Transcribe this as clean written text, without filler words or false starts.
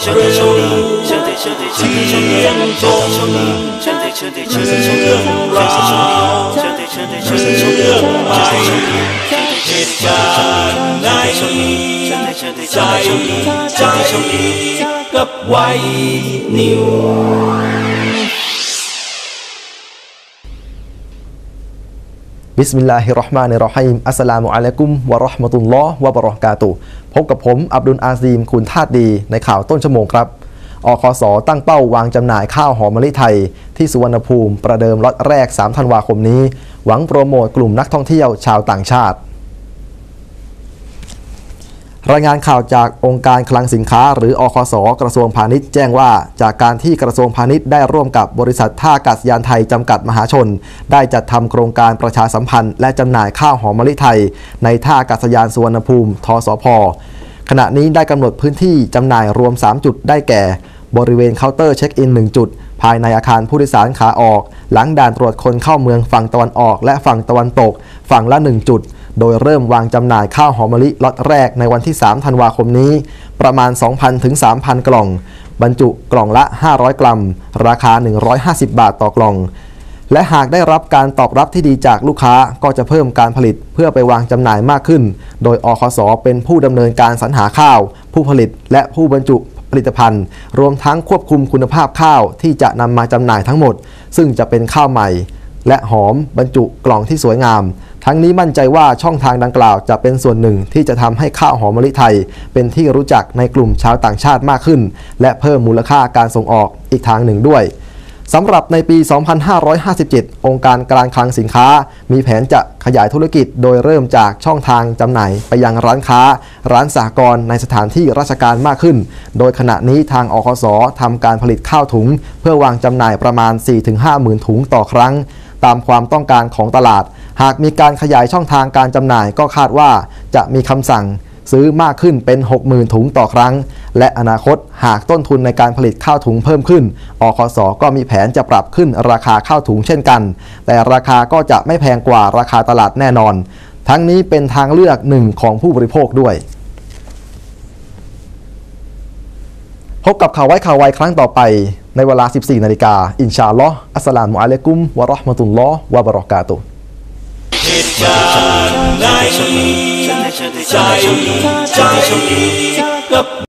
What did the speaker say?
กับไวนิวบิสมิลลาฮิรเราะห์มานิรเราะฮีมอัสสลามุอะลัยกุมวะเราะห์มะตุลลอฮ์วะบะเราะกาตุฮ์พบกับผมอับดุลอาซีมคุณธาตุดีในข่าวต้นชั่วโมงครับอคส.ตั้งเป้าวางจำหน่ายข้าวหอมมะลิไทยที่สุวรรณภูมิประเดิมล็อตแรก3 ธันวาคมนี้หวังโปรโมทกลุ่มนักท่องเที่ยวชาวต่างชาติรายงานข่าวจากองค์การคลังสินค้าหรืออคส.กระทรวงพาณิชย์แจ้งว่าจากการที่กระทรวงพาณิชย์ได้ร่วมกับบริษัทท่าอากาศยานไทยจำกัดมหาชนได้จัดทำโครงการประชาสัมพันธ์และจำหน่ายข้าวหอมมะลิไทยในท่าอากาศยานสุวรรณภูมิทสพ.ขณะนี้ได้กำหนดพื้นที่จำหน่ายรวม3 จุดได้แก่บริเวณเคาน์เตอร์เช็คอิน1 จุดภายในอาคารผู้โดยสารขาออกหลังด่านตรวจคนเข้าเมืองฝั่งตะวันออกและฝั่งตะวันตกฝั่งละ1 จุดโดยเริ่มวางจำหน่ายข้าวหอมมะลิล็อตแรกในวันที่3 ธันวาคมนี้ประมาณ 2,000 ถึง 3,000 กล่องบรรจุกล่องละ500 กรัมราคา150 บาทต่อกล่องและหากได้รับการตอบรับที่ดีจากลูกค้าก็จะเพิ่มการผลิตเพื่อไปวางจำหน่ายมากขึ้นโดยอคส.เป็นผู้ดำเนินการสรรหาข้าวผู้ผลิตและผู้บรรจุผลิตภัณฑ์รวมทั้งควบคุมคุณภาพข้าวที่จะนำมาจำหน่ายทั้งหมดซึ่งจะเป็นข้าวใหม่และหอมบรรจุกล่องที่สวยงามทั้งนี้มั่นใจว่าช่องทางดังกล่าวจะเป็นส่วนหนึ่งที่จะทำให้ข้าวหอมมะลิไทยเป็นที่รู้จักในกลุ่มชาวต่างชาติมากขึ้นและเพิ่มมูลค่าการส่งออกอีกทางหนึ่งด้วยสำหรับในปี 2557 องค์การคลังสินค้ามีแผนจะขยายธุรกิจโดยเริ่มจากช่องทางจำหน่ายไปยังร้านค้าร้านสหกรณ์ในสถานที่ราชการมากขึ้นโดยขณะนี้ทางอคส.ทำการผลิตข้าวถุงเพื่อวางจำหน่ายประมาณ 4-50,000 ถุงต่อครั้งตามความต้องการของตลาดหากมีการขยายช่องทางการจำหน่ายก็คาดว่าจะมีคำสั่งซื้อมากขึ้นเป็น 60,000 ถุงต่อครั้งและอนาคตหากต้นทุนในการผลิตข้าวถุงเพิ่มขึ้นอคส.ก็มีแผนจะปรับขึ้นราคาข้าวถุงเช่นกันแต่ราคาก็จะไม่แพงกว่าราคาตลาดแน่นอนทั้งนี้เป็นทางเลือกหนึ่งของผู้บริโภคด้วยพบกับข่าวไว้ข่าวไวครั้งต่อไปในเวลา 14 นาฬิกาอินชาอัลลอฮ์อัสสลามุอะลัยกุมวะเราะห์มะตุลลอฮ์วะบะเราะกาตุฮ์ใจดีกับ